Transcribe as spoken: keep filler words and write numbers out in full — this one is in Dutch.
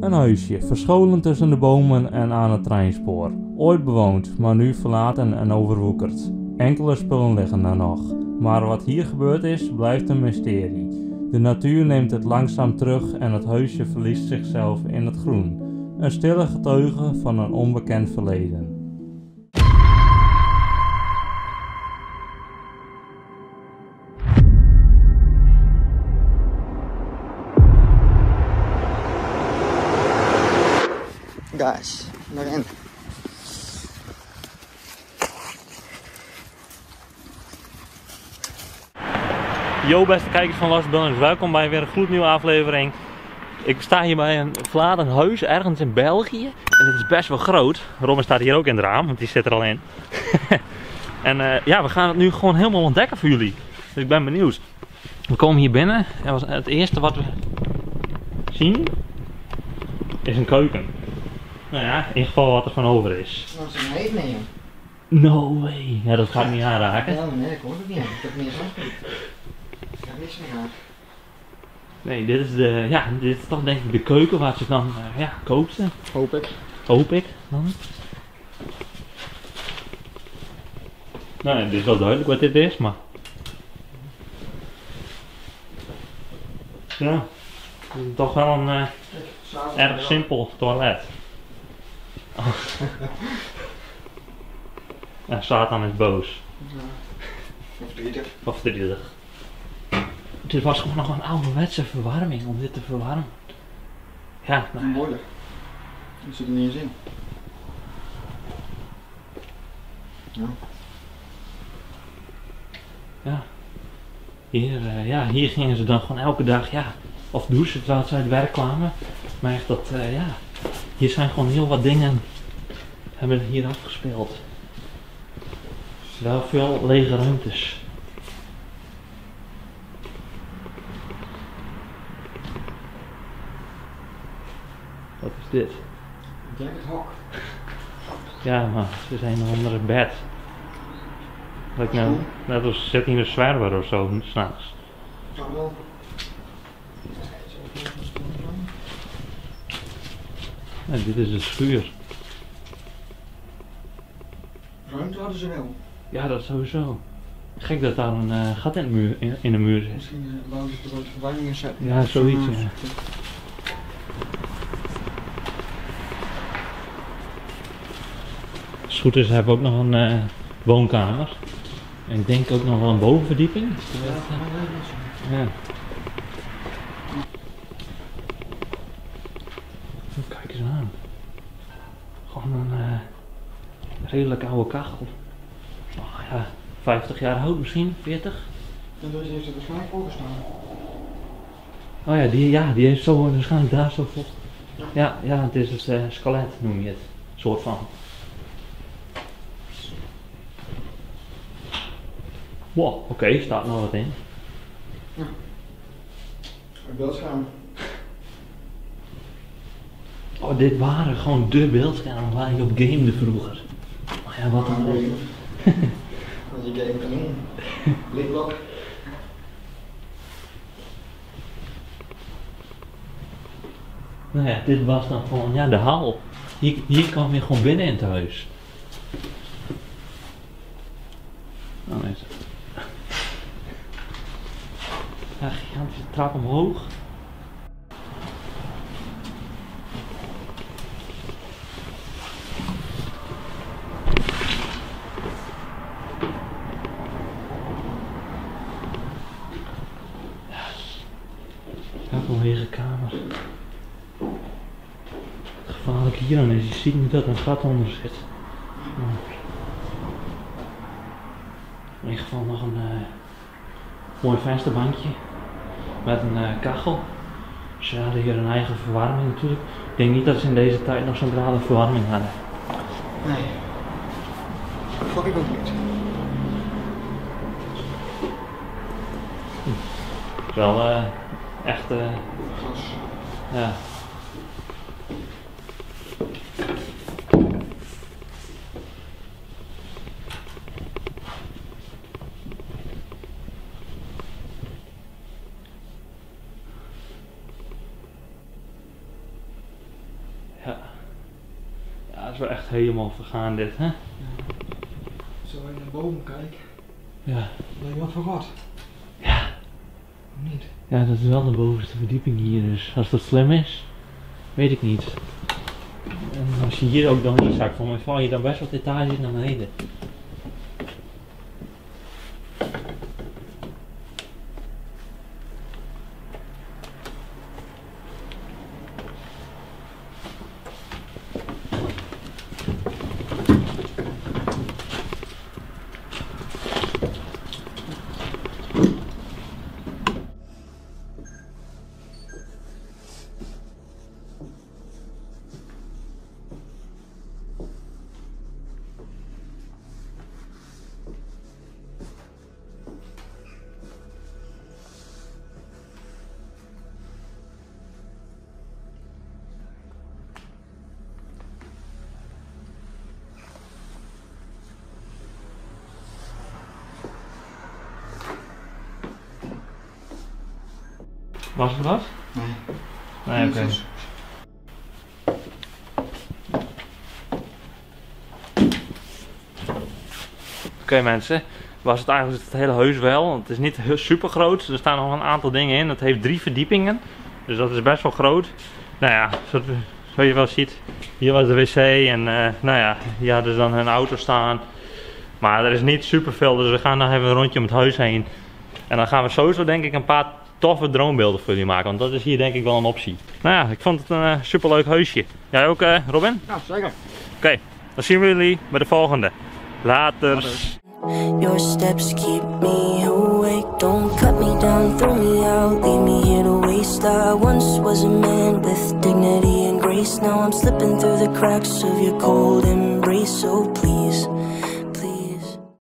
Een huisje, verscholen tussen de bomen en aan het treinspoor. Ooit bewoond, maar nu verlaten en overwoekerd. Enkele spullen liggen er nog. Maar wat hier gebeurd is, blijft een mysterie. De natuur neemt het langzaam terug en het huisje verliest zichzelf in het groen. Een stille getuige van een onbekend verleden. Guys, daarin. Yo beste kijkers van Lost Buildings, welkom bij weer een gloednieuwe aflevering. Ik sta hier bij een verlaten huis ergens in België en dit is best wel groot. Robin staat hier ook in het raam, want die zit er al in. En uh, ja, we gaan het nu gewoon helemaal ontdekken voor jullie. Dus ik ben benieuwd. We komen hier binnen en was het eerste wat we zien is een keuken. Nou ja, in geval wat er van over is. Dat is een heet nemen. No way. Ja, dat gaat niet aanraken. Ja, nee, dat komt ook niet aan. Ik heb meer zand. Ik heb niks meer aan. Nee, dit is de, ja, dit is toch denk ik de keuken waar ze dan, uh, ja, kookten. Hoop ik. Hoop ik dan. Nou ja, het is wel duidelijk wat dit is, maar. Ja, het is toch wel een uh, erg simpel toilet. Oh. En Satan is boos. Ja. Of driedig. Of driedig. Dit was gewoon nog een ouderwetse verwarming om dit te verwarmen. Ja, nou ja. Moeilijk. Dat zit er niet eens in. Ja. Ja. Hier, uh, ja, hier gingen ze dan gewoon elke dag, ja. Of douchen terwijl ze uit het werk kwamen. Maar echt dat, uh, ja. Hier zijn gewoon heel wat dingen hebben hier afgespeeld. Wel veel lege ruimtes. Wat is dit? Ik denk het hok. Ja, maar ze zijn onder het bed. Like nou, net als ze zit hier een zwerver of zo, s'nachts. En dit is de schuur. Ruimte hadden ze wel. Ja, dat sowieso. Gek dat daar een uh, gat in de muur, in, in de muur zit. Misschien wou ze er wat verwarming zetten. Ja, zoiets. Ja. Als het goed is, hebben we ook nog een uh, woonkamer. En ik denk ook nog wel een bovenverdieping. Ja. Ja. Kijk eens aan. Gewoon een uh, redelijk oude kachel. Oh, ja, vijftig jaar oud misschien, veertig. En deze heeft er waarschijnlijk voor gestaan. Oh ja, die, ja, die heeft zo waarschijnlijk daar zo vol. Ja. Ja, ja, het is het uh, skelet noem je het. Soort van. Wow, oké, okay, staat nog wat in. Ja. Een beeldscherm. Oh, dit waren gewoon de beeldschermen waar je op gamede vroeger. Oh ja, wat een leuk. Als je game kan doen. Lidblok. Nou ja, dit was dan gewoon, ja, de hal. Hier, hier kwam je gewoon binnen in het huis. Nou is het. Ja, gigantische trap omhoog. Kamer. Het gevaarlijke hier dan is, je ziet niet dat er een gat onder zit. In ieder geval nog een uh, mooi vensterbankje met een uh, kachel. Ze hadden hier een eigen verwarming natuurlijk. Ik denk niet dat ze in deze tijd nog centrale verwarming hadden. Nee. Fuck ik ook niet. Hm. Wel uh, echt uh, ja. Ja. Ja, het is wel echt helemaal vergaan dit, hè? Ja. Zo in de boom kijken. Ja. Ben je wat verward? Ja. Of niet? Ja, dat is wel de bovenste verdieping hier, dus als dat slim is, weet ik niet. En als je hier ook dan inzakt, voor mij val je dan best wat etages naar beneden. Was het wat? Nee. Nee, oké. Okay. Oké, mensen, was het eigenlijk het hele heus wel, want het is niet super groot. Er staan nog een aantal dingen in. Het heeft drie verdiepingen, dus dat is best wel groot. Nou ja, zoals je wel ziet, hier was de wc en uh, nou ja, hier hadden ze dan hun auto staan. Maar er is niet super veel, dus we gaan nog even een rondje om het huis heen. En dan gaan we sowieso denk ik een paar toffe droombeelden voor jullie maken, want dat is hier denk ik wel een optie. Nou ja, ik vond het een uh, superleuk huisje. Jij ook, uh, Robin? Ja, zeker. Oké, okay, dan zien we jullie bij de volgende. Laters. Your steps keep me awake. Don't cut me down, throw me out, leave me here to waste. I once was a man with dignity and grace. Now I'm slipping through the cracks of your cold embrace. So please